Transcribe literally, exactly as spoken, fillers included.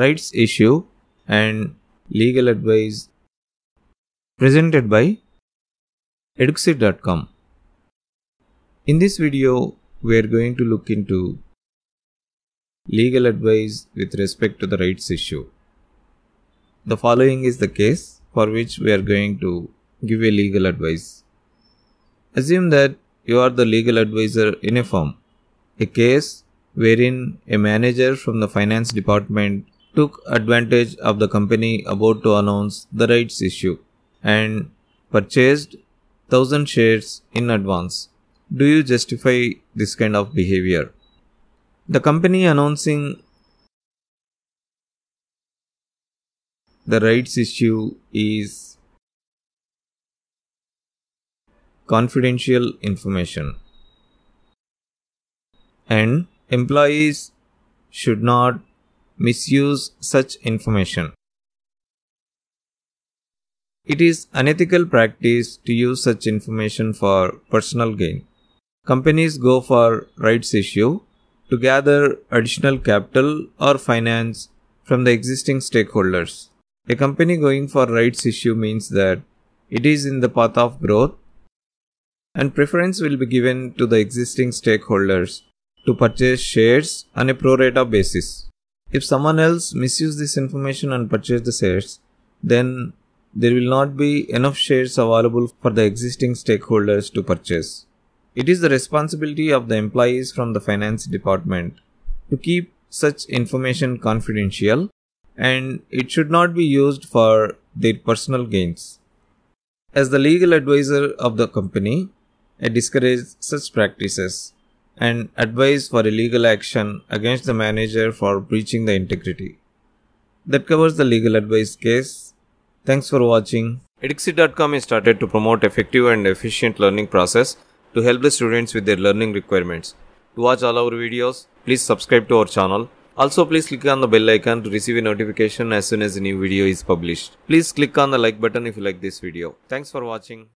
rights issue and legal advice presented by Eduxir dot com. In this video, we are going to look into legal advice with respect to the rights issue. The following is the case for which we are going to give a legal advice. Assume that you are the legal advisor in a firm. A case wherein a manager from the finance department took advantage of the company about to announce the rights issue and purchased one thousand shares in advance. Do you justify this kind of behavior? The company announcing the rights issue is confidential information, and employees should not misuse such information. It is unethical practice to use such information for personal gain. Companies go for rights issue to gather additional capital or finance from the existing stakeholders. A company going for rights issue means that it is in the path of growth and preference will be given to the existing stakeholders to purchase shares on a pro rata basis. If someone else misuses this information and purchases the shares, then there will not be enough shares available for the existing stakeholders to purchase. It is the responsibility of the employees from the finance department to keep such information confidential, and it should not be used for their personal gains. As the legal advisor of the company, I discourage such practices and advise for a legal action against the manager for breaching the integrity. That covers the legal advice case. Thanks for watching. Eduxir dot com is started to promote effective and efficient learning process to help the students with their learning requirements. To watch all our videos, please subscribe to our channel. Also, please click on the bell icon to receive a notification as soon as a new video is published. Please click on the like button if you like this video. Thanks for watching.